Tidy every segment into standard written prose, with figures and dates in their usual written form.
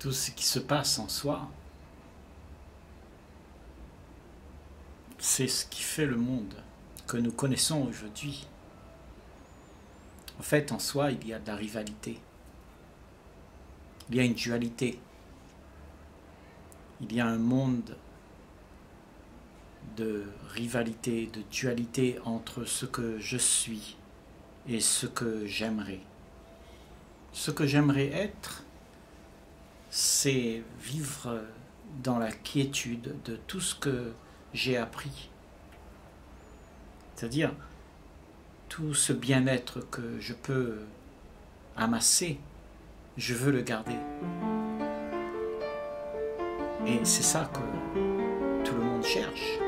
tout ce qui se passe en soi, c'est ce qui fait le monde que nous connaissons aujourd'hui. En fait, en soi, il y a de la rivalité. Il y a une dualité. Il y a un monde de rivalité, de dualité entre ce que je suis et ce que j'aimerais. Ce que j'aimerais être, c'est vivre dans la quiétude de tout ce que j'ai appris. C'est-à-dire tout ce bien-être que je peux amasser, je veux le garder. Et c'est ça que tout le monde cherche.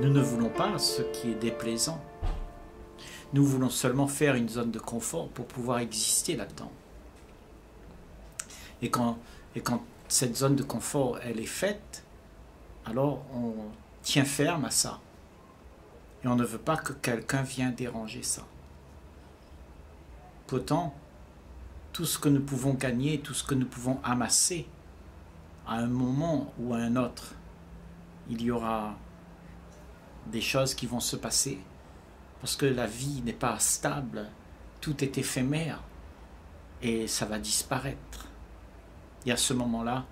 Nous ne voulons pas ce qui est déplaisant. Nous voulons seulement faire une zone de confort pour pouvoir exister là-dedans. Et quand cette zone de confort, elle est faite, alors on tient ferme à ça. Et on ne veut pas que quelqu'un vienne déranger ça. Pourtant, tout ce que nous pouvons gagner, tout ce que nous pouvons amasser, à un moment ou à un autre, il y aura des choses qui vont se passer. Parce que la vie n'est pas stable, tout est éphémère et ça va disparaître. Et à ce moment-là,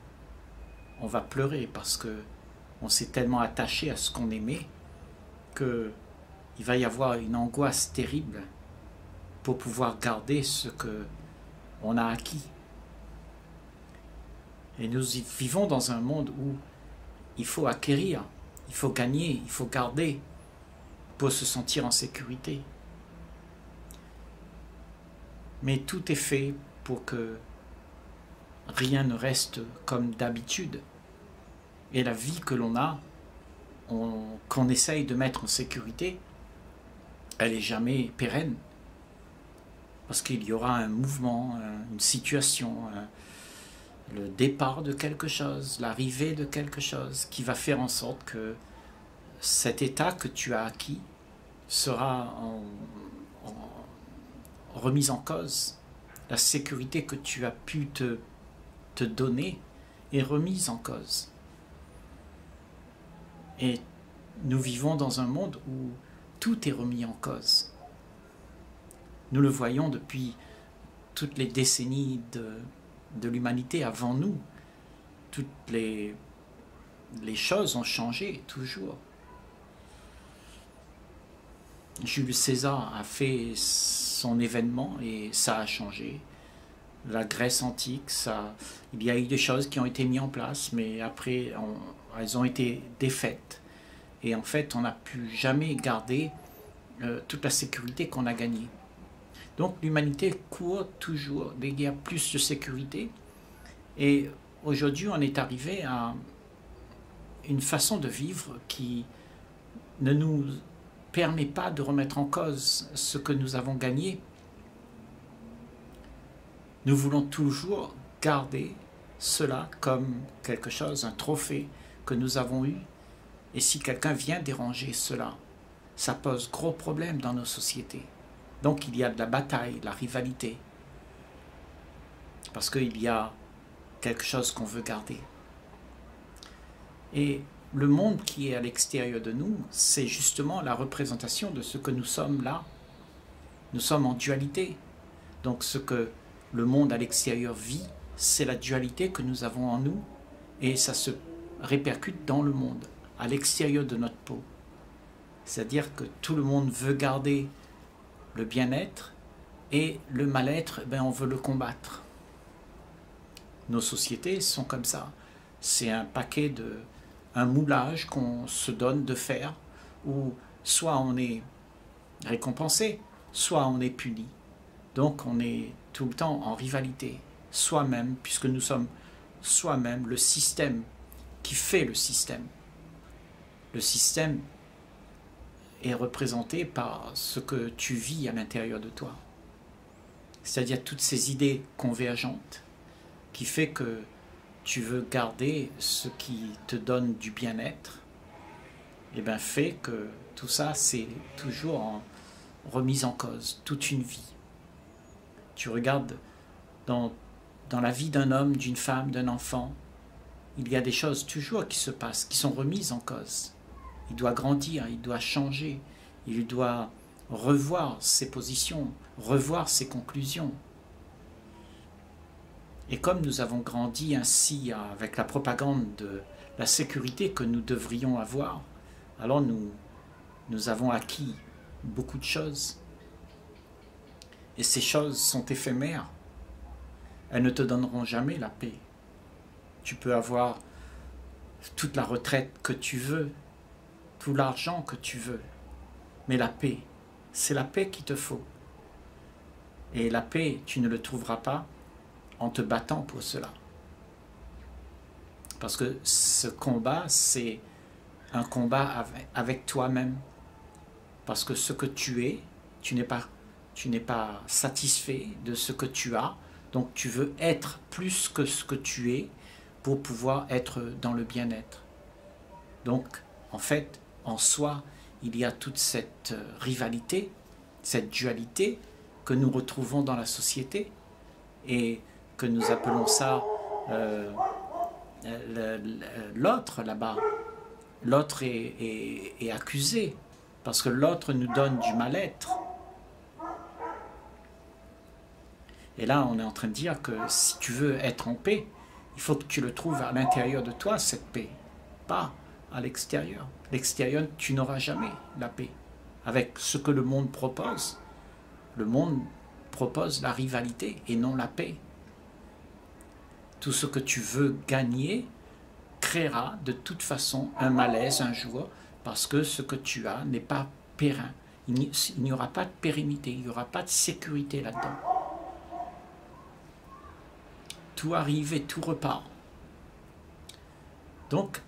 on va pleurer parce qu'on s'est tellement attaché à ce qu'on aimait qu'il va y avoir une angoisse terrible pour pouvoir garder ce qu'on a acquis. Et nous vivons dans un monde où il faut acquérir, il faut gagner, il faut garder pour se sentir en sécurité. Mais tout est fait pour que rien ne reste comme d'habitude. Et la vie que l'on a, qu'on essaye de mettre en sécurité, elle n'est jamais pérenne. Parce qu'il y aura un mouvement, une situation, le départ de quelque chose, l'arrivée de quelque chose, qui va faire en sorte que cet état que tu as acquis sera en remise en cause. La sécurité que tu as pu te donner est remise en cause. Et nous vivons dans un monde où tout est remis en cause. Nous le voyons depuis toutes les décennies de l'humanité avant nous. Toutes les choses ont changé, toujours. Jules César a fait son événement et ça a changé. La Grèce antique, ça, il y a eu des choses qui ont été mises en place, mais après, elles ont été défaites. Et en fait, on n'a pu jamais garder toute la sécurité qu'on a gagnée. Donc l'humanité court toujours dès qu'il y a plus de sécurité. Et aujourd'hui, on est arrivé à une façon de vivre qui ne nous permet pas de remettre en cause ce que nous avons gagné. Nous voulons toujours garder cela comme quelque chose, un trophée que nous avons eu. Et si quelqu'un vient déranger cela, ça pose gros problème dans nos sociétés. Donc il y a de la bataille, de la rivalité. Parce qu'il y a quelque chose qu'on veut garder. Et le monde qui est à l'extérieur de nous, c'est justement la représentation de ce que nous sommes là. Nous sommes en dualité. Donc ce que le monde à l'extérieur vit, c'est la dualité que nous avons en nous et ça se répercute dans le monde, à l'extérieur de notre peau. C'est-à-dire que tout le monde veut garder le bien-être et le mal-être, on veut le combattre. Nos sociétés sont comme ça. C'est un paquet un moulage qu'on se donne de faire où soit on est récompensé, soit on est puni. Donc on est tout le temps en rivalité, soi-même, puisque nous sommes soi-même le système qui fait le système. Le système est représenté par ce que tu vis à l'intérieur de toi. C'est-à-dire toutes ces idées convergentes qui fait que tu veux garder ce qui te donne du bien-être eh ben, fait que tout ça, c'est toujours en remise en cause, toute une vie. Tu regardes dans la vie d'un homme, d'une femme, d'un enfant, il y a des choses toujours qui se passent, qui sont remises en cause. Il doit grandir, il doit changer, il doit revoir ses positions, revoir ses conclusions. Et comme nous avons grandi ainsi avec la propagande de la sécurité que nous devrions avoir, alors nous avons acquis beaucoup de choses. Et ces choses sont éphémères. Elles ne te donneront jamais la paix. Tu peux avoir toute la retraite que tu veux, tout l'argent que tu veux. Mais la paix, c'est la paix qu'il te faut. Et la paix, tu ne le trouveras pas en te battant pour cela. Parce que ce combat, c'est un combat avec toi-même. Parce que ce que tu es, tu n'es pas satisfait de ce que tu as. Donc tu veux être plus que ce que tu es pour pouvoir être dans le bien-être. Donc en fait, en soi, il y a toute cette rivalité, cette dualité que nous retrouvons dans la société et que nous appelons ça l'autre là-bas. L'autre est accusé parce que l'autre nous donne du mal-être. Et là, on est en train de dire que si tu veux être en paix, il faut que tu le trouves à l'intérieur de toi, cette paix, pas à l'extérieur. L'extérieur, tu n'auras jamais la paix. Avec ce que le monde propose la rivalité et non la paix. Tout ce que tu veux gagner créera de toute façon un malaise un jour, parce que ce que tu as n'est pas pérenne. Il n'y aura pas de pérennité, il n'y aura pas de sécurité là-dedans. Tout arrive et tout repart. Donc,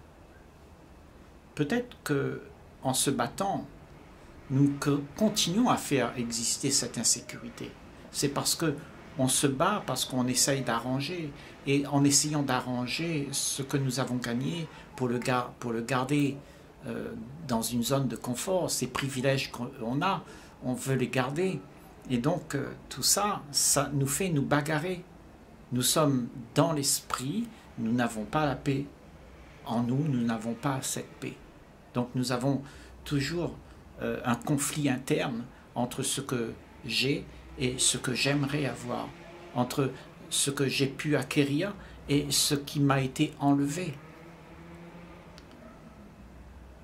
peut-être qu'en se battant, nous continuons à faire exister cette insécurité. C'est parce qu'on se bat, parce qu'on essaye d'arranger. Et en essayant d'arranger ce que nous avons gagné pour le garder dans une zone de confort, ces privilèges qu'on a, on veut les garder. Et donc, tout ça, ça nous fait nous bagarrer. Nous sommes dans l'esprit, nous n'avons pas la paix. En nous, nous n'avons pas cette paix. Donc nous avons toujours un conflit interne entre ce que j'ai et ce que j'aimerais avoir, entre ce que j'ai pu acquérir et ce qui m'a été enlevé.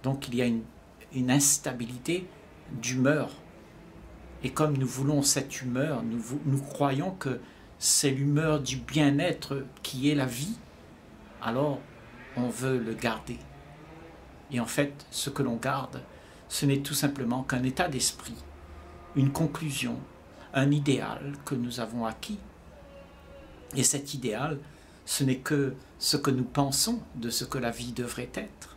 Donc il y a une instabilité d'humeur. Et comme nous voulons cette humeur, nous croyons que c'est l'humeur du bien-être qui est la vie, alors on veut le garder. Et en fait, ce que l'on garde, ce n'est tout simplement qu'un état d'esprit, une conclusion, un idéal que nous avons acquis. Et cet idéal, ce n'est que ce que nous pensons de ce que la vie devrait être.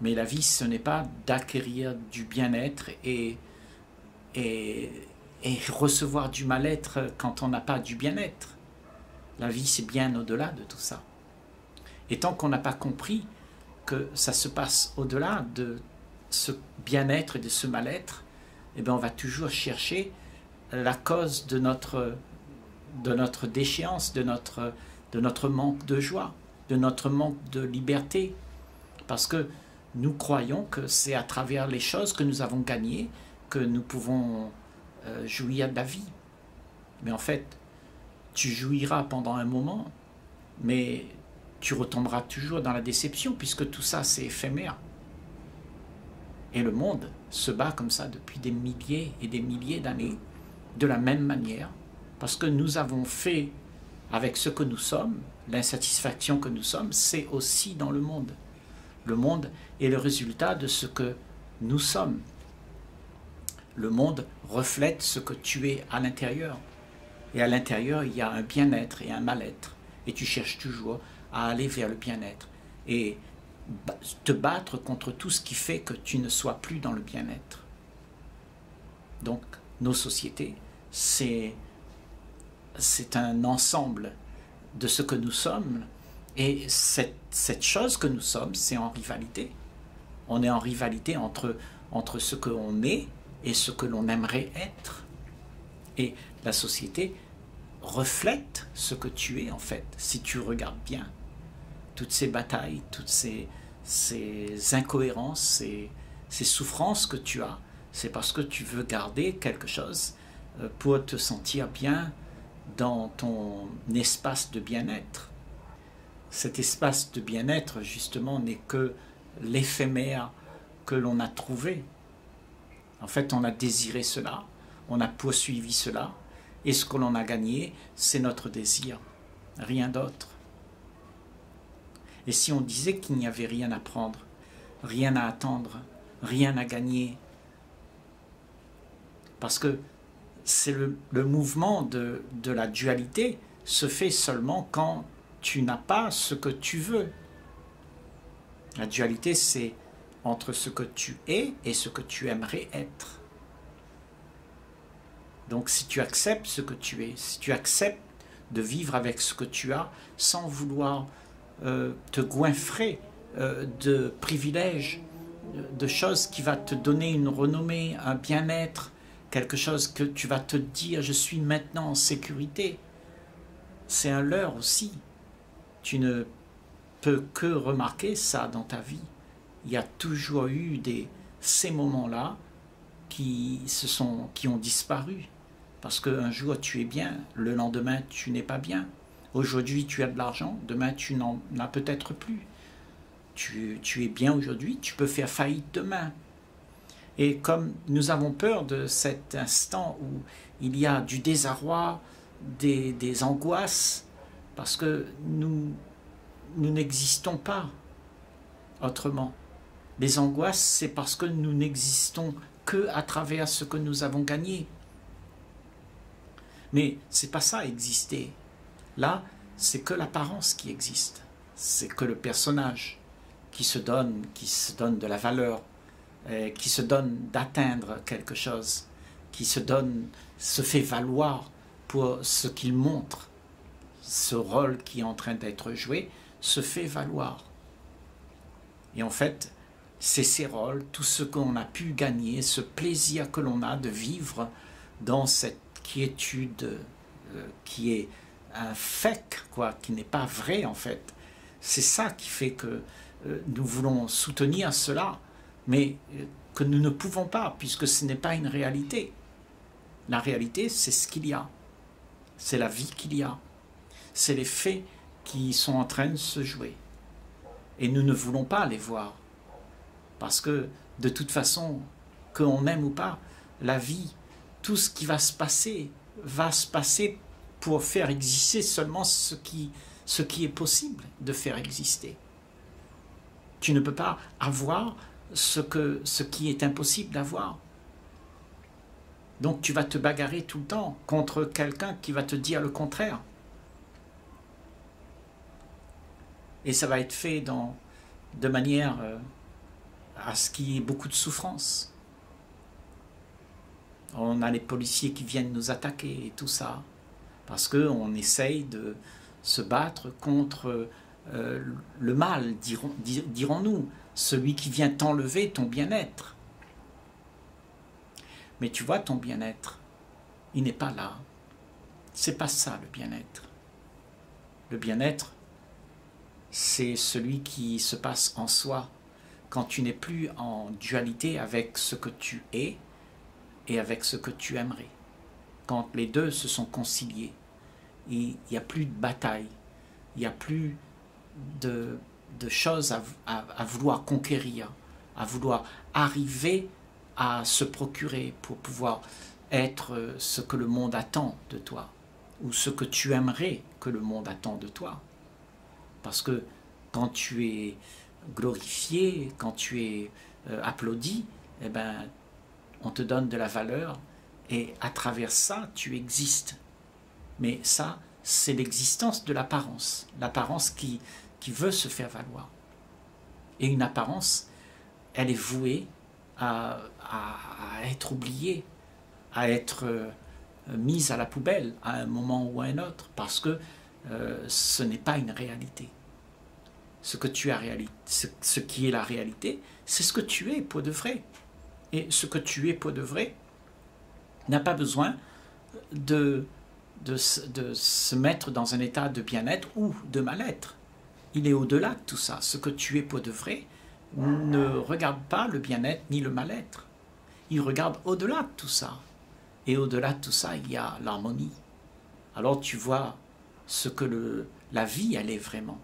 Mais la vie, ce n'est pas d'acquérir du bien-être et recevoir du mal-être quand on n'a pas du bien-être. La vie, c'est bien au-delà de tout ça. Et tant qu'on n'a pas compris que ça se passe au-delà de ce bien-être et de ce mal-être, eh bien, on va toujours chercher la cause de notre déchéance, de notre manque de joie, de notre manque de liberté. Parce que nous croyons que c'est à travers les choses que nous avons gagnées que nous pouvons jouir de la vie. Mais en fait, tu jouiras pendant un moment, mais tu retomberas toujours dans la déception, puisque tout ça, c'est éphémère. Et le monde se bat comme ça depuis des milliers et des milliers d'années, de la même manière, parce que nous avons fait, avec ce que nous sommes, l'insatisfaction que nous sommes, c'est aussi dans le monde. Le monde est le résultat de ce que nous sommes. Le monde reflète ce que tu es à l'intérieur. Et à l'intérieur, il y a un bien-être et un mal-être. Et tu cherches toujours à aller vers le bien-être. Et te battre contre tout ce qui fait que tu ne sois plus dans le bien-être. Donc, nos sociétés, c'est un ensemble de ce que nous sommes Et cette chose que nous sommes, c'est en rivalité. On est en rivalité entre ce que l'on est et ce que l'on aimerait être. Et la société reflète ce que tu es en fait, si tu regardes bien. Toutes ces batailles, toutes ces incohérences, ces souffrances que tu as, c'est parce que tu veux garder quelque chose pour te sentir bien dans ton espace de bien-être. Cet espace de bien-être, justement, n'est que l'éphémère que l'on a trouvé. En fait, on a désiré cela, on a poursuivi cela, et ce que l'on a gagné, c'est notre désir, rien d'autre. Et si on disait qu'il n'y avait rien à prendre, rien à attendre, rien à gagner, parce que c'est le mouvement de la dualité se fait seulement quand tu n'as pas ce que tu veux. La dualité, c'est entre ce que tu es et ce que tu aimerais être. Donc si tu acceptes ce que tu es, si tu acceptes de vivre avec ce que tu as sans vouloir te goinfrer de privilèges, de choses qui va te donner une renommée, un bien-être, quelque chose que tu vas te dire, je suis maintenant en sécurité. C'est un leurre aussi. Tu ne peux que remarquer ça dans ta vie. Il y a toujours eu ces moments-là qui ont disparu. Parce qu'un jour tu es bien, le lendemain tu n'es pas bien. Aujourd'hui tu as de l'argent, demain tu n'en as peut-être plus. Tu es bien aujourd'hui, tu peux faire faillite demain. Et comme nous avons peur de cet instant où il y a du désarroi, des angoisses, parce que nous n'existons pas autrement. Les angoisses, c'est parce que nous n'existons que à travers ce que nous avons gagné. Mais c'est pas ça exister. Là, c'est que l'apparence qui existe. C'est que le personnage qui se donne de la valeur, qui se donne d'atteindre quelque chose, qui se fait valoir pour ce qu'il montre. Ce rôle qui est en train d'être joué se fait valoir. Et en fait, c'est ces rôles, tout ce qu'on a pu gagner, ce plaisir que l'on a de vivre dans cette quiétude qui est un fake, quoi, qui n'est pas vrai en fait. C'est ça qui fait que nous voulons soutenir cela, mais que nous ne pouvons pas, puisque ce n'est pas une réalité. La réalité, c'est ce qu'il y a. C'est la vie qu'il y a. C'est les faits qui sont en train de se jouer. Et nous ne voulons pas les voir. Parce que, de toute façon, qu'on aime ou pas, la vie, tout ce qui va se passer pour faire exister seulement ce qui est possible de faire exister. Tu ne peux pas avoir ce qui est impossible d'avoir. Donc tu vas te bagarrer tout le temps contre quelqu'un qui va te dire le contraire. Et ça va être fait de manière à ce qu'il y ait beaucoup de souffrance. On a les policiers qui viennent nous attaquer et tout ça, parce qu'on essaye de se battre contre le mal, dirons-nous, celui qui vient t'enlever ton bien-être. Mais tu vois, ton bien-être, il n'est pas là. C'est pas ça le bien-être. Le bien-être, c'est celui qui se passe en soi, quand tu n'es plus en dualité avec ce que tu es et avec ce que tu aimerais. Quand les deux se sont conciliés, il n'y a plus de bataille, il n'y a plus de choses à vouloir conquérir, à vouloir arriver à se procurer pour pouvoir être ce que le monde attend de toi, ou ce que tu aimerais que le monde attend de toi. Parce que quand tu es glorifié, quand tu es applaudi, eh ben, on te donne de la valeur et à travers ça, tu existes. Mais ça, c'est l'existence de l'apparence. L'apparence qui veut se faire valoir. Et une apparence, elle est vouée à être oubliée, à être mise à la poubelle à un moment ou à un autre, parce que ce n'est pas une réalité. ce que tu as réalisé, ce qui est la réalité, c'est ce que tu es pour de vrai. Et ce que tu es pour de vrai n'a pas besoin de se mettre dans un état de bien-être ou de mal-être. Il est au-delà de tout ça. Ce que tu es pour de vrai ne regarde pas le bien-être ni le mal-être. Il regarde au-delà de tout ça. Et au-delà de tout ça, il y a l'harmonie. Alors tu vois ce que la vie, elle est vraiment.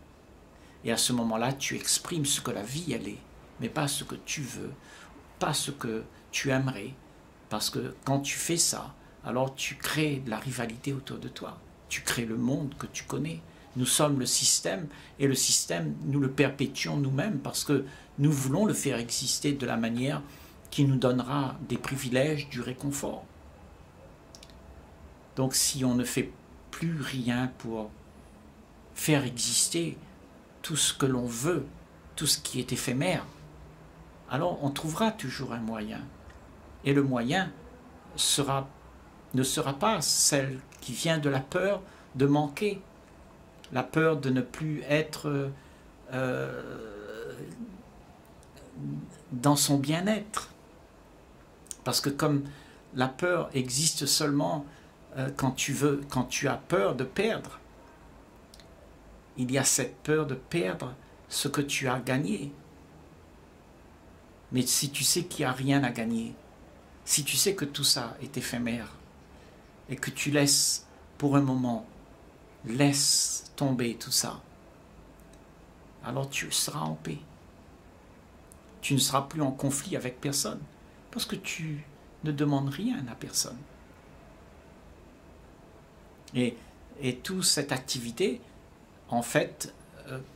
Et à ce moment-là, tu exprimes ce que la vie, elle est, mais pas ce que tu veux, pas ce que tu aimerais. Parce que quand tu fais ça, alors tu crées de la rivalité autour de toi. Tu crées le monde que tu connais. Nous sommes le système, et le système, nous le perpétuons nous-mêmes parce que nous voulons le faire exister de la manière qui nous donnera des privilèges, du réconfort. Donc si on ne fait plus rien pour faire exister tout ce que l'on veut, tout ce qui est éphémère, alors on trouvera toujours un moyen. Et le moyen ne sera pas celle qui vient de la peur de manquer, la peur de ne plus être dans son bien-être. Parce que comme la peur existe seulement quand tu as peur de perdre, il y a cette peur de perdre ce que tu as gagné. Mais si tu sais qu'il n'y a rien à gagner, si tu sais que tout ça est éphémère, et que tu laisses pour un moment, laisse tomber tout ça, alors tu seras en paix. Tu ne seras plus en conflit avec personne, parce que tu ne demandes rien à personne. Et toute cette activité, en fait,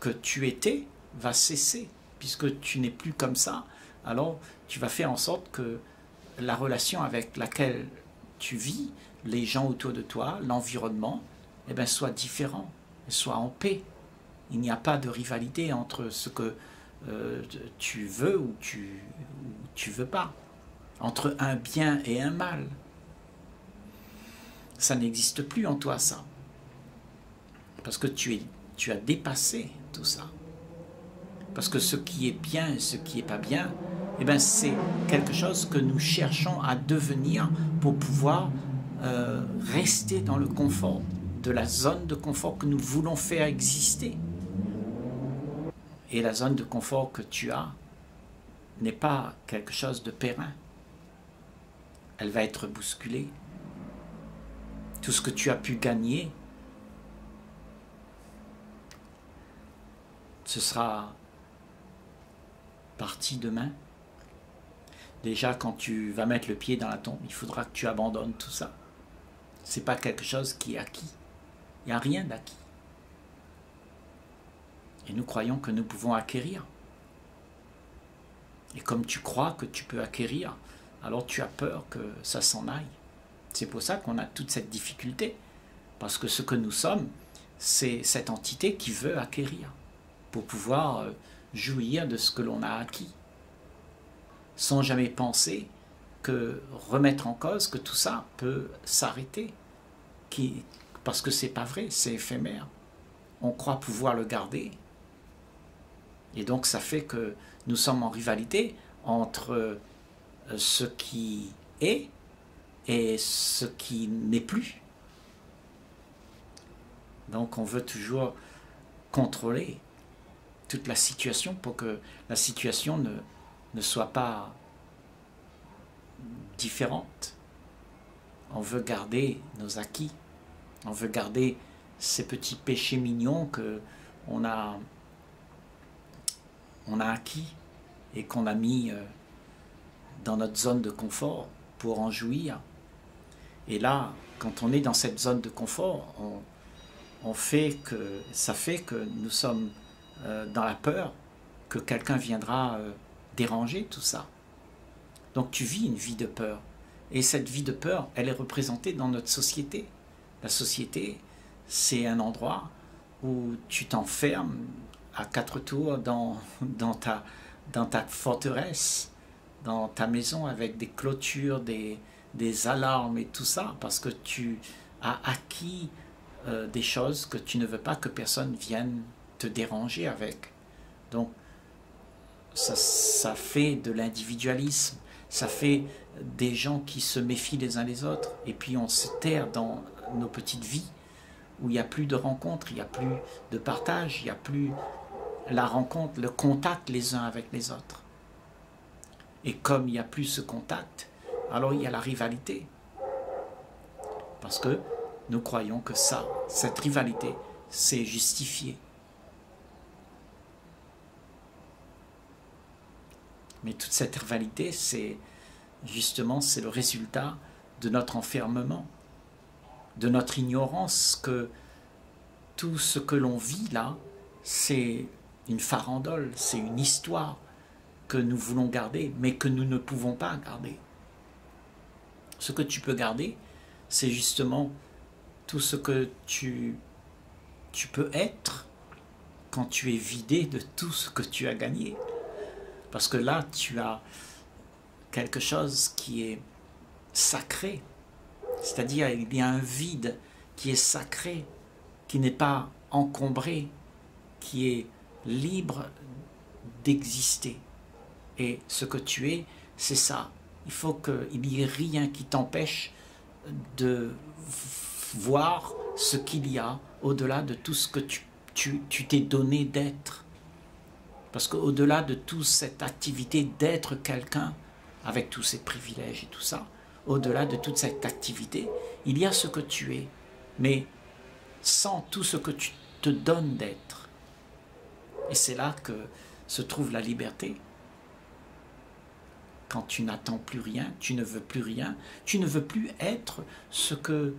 que tu étais, va cesser, puisque tu n'es plus comme ça, alors tu vas faire en sorte que la relation avec laquelle tu vis, les gens autour de toi, l'environnement, eh bien, soit différent, soit en paix. Il n'y a pas de rivalité entre ce que tu veux ou tu veux pas, entre un bien et un mal. Ça n'existe plus en toi, ça. Parce que tu as dépassé tout ça. Parce que ce qui est bien et ce qui n'est pas bien, eh ben c'est quelque chose que nous cherchons à devenir pour pouvoir rester dans le confort, de la zone de confort que nous voulons faire exister. Et la zone de confort que tu as n'est pas quelque chose de pérenne. Elle va être bousculée. Tout ce que tu as pu gagner, ce sera parti demain. Déjà, quand tu vas mettre le pied dans la tombe, il faudra que tu abandonnes tout ça. Ce n'est pas quelque chose qui est acquis. Il n'y a rien d'acquis. Et nous croyons que nous pouvons acquérir. Et comme tu crois que tu peux acquérir, alors tu as peur que ça s'en aille. C'est pour ça qu'on a toute cette difficulté. Parce que ce que nous sommes, c'est cette entité qui veut acquérir pour pouvoir jouir de ce que l'on a acquis. Sans jamais penser que remettre en cause, que tout ça peut s'arrêter. Parce que c'est pas vrai, c'est éphémère. On croit pouvoir le garder. Et donc ça fait que nous sommes en rivalité entre ce qui est et ce qui n'est plus. Donc on veut toujours contrôler toute la situation pour que la situation ne soit pas différente. On veut garder nos acquis, on veut garder ces petits péchés mignons qu'on a acquis et qu'on a mis dans notre zone de confort pour en jouir. Et là, quand on est dans cette zone de confort, ça fait que nous sommes dans la peur que quelqu'un viendra déranger tout ça. Donc tu vis une vie de peur. Et cette vie de peur, elle est représentée dans notre société. La société, c'est un endroit où tu t'enfermes à quatre tours dans ta forteresse, dans ta maison avec des clôtures, des alarmes et tout ça, parce que tu as acquis des choses que tu ne veux pas que personne vienne te déranger avec. Donc, ça fait de l'individualisme, ça fait des gens qui se méfient les uns les autres, et puis on se terre dans nos petites vies, où il n'y a plus de rencontres, il n'y a plus de partage, il n'y a plus la rencontre, le contact les uns avec les autres. Et comme il n'y a plus ce contact, alors il y a la rivalité. Parce que nous croyons que ça, cette rivalité, c'est justifié. Mais toute cette rivalité, c'est justement le résultat de notre enfermement, de notre ignorance que tout ce que l'on vit là, c'est une farandole, c'est une histoire que nous voulons garder, mais que nous ne pouvons pas garder. Ce que tu peux garder, c'est justement tout ce que tu peux être quand tu es vidé de tout ce que tu as gagné. Parce que là, tu as quelque chose qui est sacré. C'est-à-dire, il y a un vide qui est sacré, qui n'est pas encombré, qui est libre d'exister. Et ce que tu es, c'est ça. Il faut qu'il n'y ait rien qui t'empêche de voir ce qu'il y a au-delà de tout ce que tu t'es donné d'être. Parce qu'au-delà de toute cette activité d'être quelqu'un, avec tous ses privilèges et tout ça, au-delà de toute cette activité, il y a ce que tu es, mais sans tout ce que tu te donnes d'être. Et c'est là que se trouve la liberté. Quand tu n'attends plus rien, tu ne veux plus rien, tu ne veux plus être ce que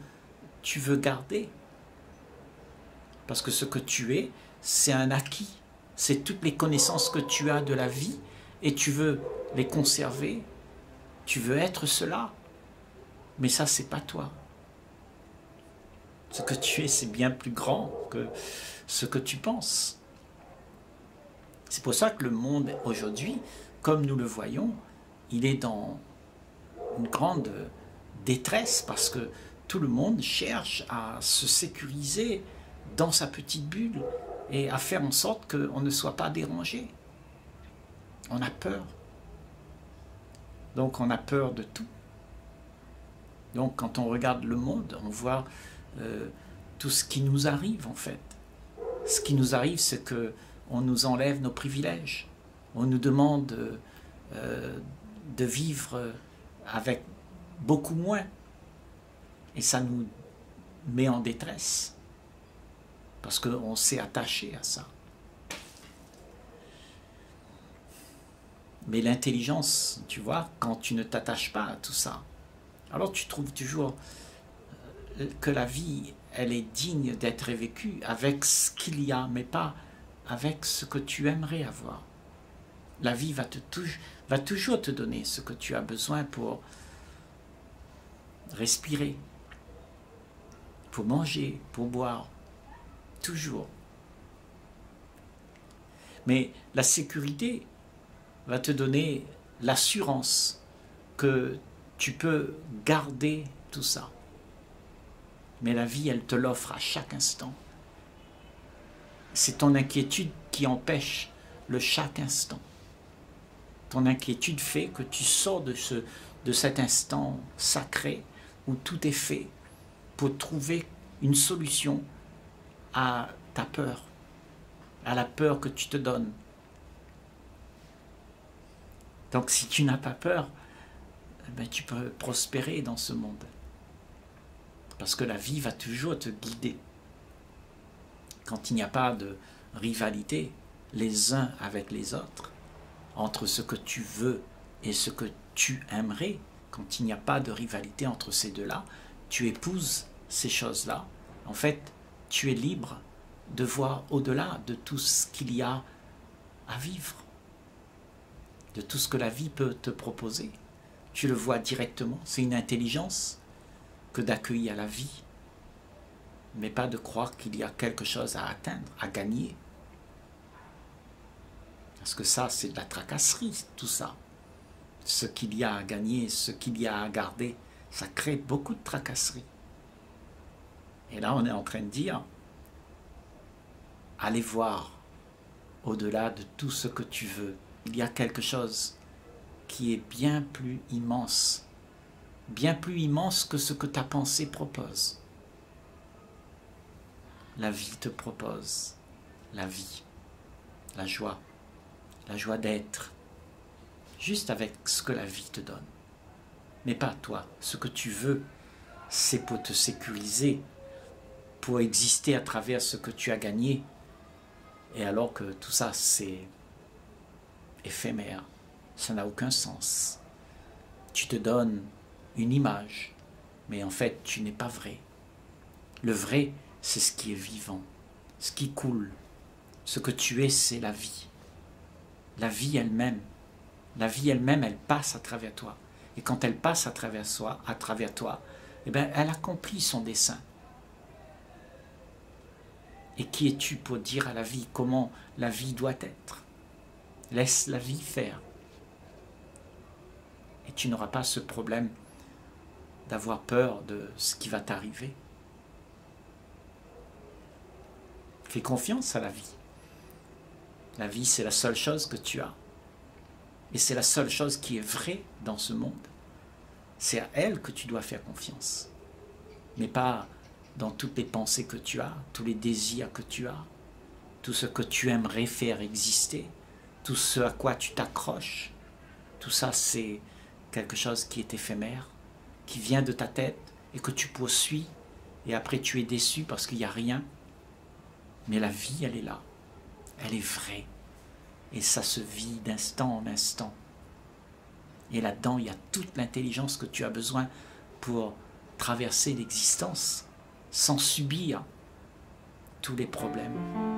tu veux garder. Parce que ce que tu es, c'est un acquis. C'est toutes les connaissances que tu as de la vie et tu veux les conserver. Tu veux être cela. Mais ça, c'est pas toi. Ce que tu es, c'est bien plus grand que ce que tu penses. C'est pour ça que le monde aujourd'hui, comme nous le voyons, il est dans une grande détresse parce que tout le monde cherche à se sécuriser dans sa petite bulle et à faire en sorte qu'on ne soit pas dérangé. On a peur. Donc on a peur de tout. Donc quand on regarde le monde, on voit tout ce qui nous arrive en fait. Ce qui nous arrive, c'est qu'on nous enlève nos privilèges. On nous demande de vivre avec beaucoup moins. Et ça nous met en détresse. Parce qu'on s'est attaché à ça. Mais l'intelligence, tu vois, quand tu ne t'attaches pas à tout ça, alors tu trouves toujours que la vie, elle est digne d'être vécue avec ce qu'il y a, mais pas avec ce que tu aimerais avoir. La vie va toujours te donner ce que tu as besoin pour respirer, pour manger, pour boire, toujours. Mais la sécurité va te donner l'assurance que tu peux garder tout ça. Mais la vie, elle te l'offre à chaque instant. C'est ton inquiétude qui empêche le chaque instant. Ton inquiétude fait que tu sors de cet instant sacré où tout est fait pour trouver une solution à ta peur, à la peur que tu te donnes. Donc si tu n'as pas peur, ben, tu peux prospérer dans ce monde. Parce que la vie va toujours te guider. Quand il n'y a pas de rivalité les uns avec les autres, entre ce que tu veux et ce que tu aimerais, quand il n'y a pas de rivalité entre ces deux-là, tu épouses ces choses-là. En fait, tu es libre de voir au-delà de tout ce qu'il y a à vivre, de tout ce que la vie peut te proposer. Tu le vois directement, c'est une intelligence que d'accueillir la vie, mais pas de croire qu'il y a quelque chose à atteindre, à gagner. Parce que ça, c'est de la tracasserie, tout ça. Ce qu'il y a à gagner, ce qu'il y a à garder, ça crée beaucoup de tracasserie. Et là, on est en train de dire, allez voir au-delà de tout ce que tu veux. Il y a quelque chose qui est bien plus immense que ce que ta pensée propose. La vie te propose, la vie, la joie d'être, juste avec ce que la vie te donne, mais pas toi. Ce que tu veux, c'est pour te sécuriser, pour exister à travers ce que tu as gagné, et alors que tout ça, c'est éphémère, ça n'a aucun sens. Tu te donnes une image, mais en fait, tu n'es pas vrai. Le vrai, c'est ce qui est vivant, ce qui coule. Ce que tu es, c'est la vie. La vie elle-même. La vie elle-même, elle passe à travers toi. Et quand elle passe à travers soi, à travers toi, eh bien, elle accomplit son dessein. Et qui es-tu pour dire à la vie comment la vie doit être? Laisse la vie faire. Et tu n'auras pas ce problème d'avoir peur de ce qui va t'arriver. Fais confiance à la vie. La vie, c'est la seule chose que tu as. Et c'est la seule chose qui est vraie dans ce monde. C'est à elle que tu dois faire confiance. Mais pas dans toutes les pensées que tu as, tous les désirs que tu as, tout ce que tu aimerais faire exister, tout ce à quoi tu t'accroches. Tout ça, c'est quelque chose qui est éphémère, qui vient de ta tête et que tu poursuis. Et après, tu es déçu parce qu'il n'y a rien. Mais la vie, elle est là. Elle est vraie. Et ça se vit d'instant en instant. Et là-dedans, il y a toute l'intelligence que tu as besoin pour traverser l'existence sans subir tous les problèmes.